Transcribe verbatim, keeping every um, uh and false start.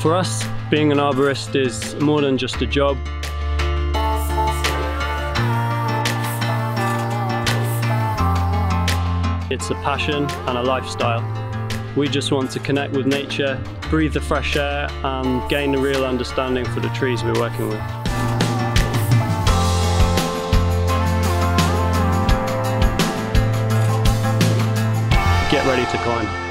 For us, being an arborist is more than just a job. It's a passion and a lifestyle. We just want to connect with nature, breathe the fresh air and gain a real understanding for the trees we're working with. Get ready to climb.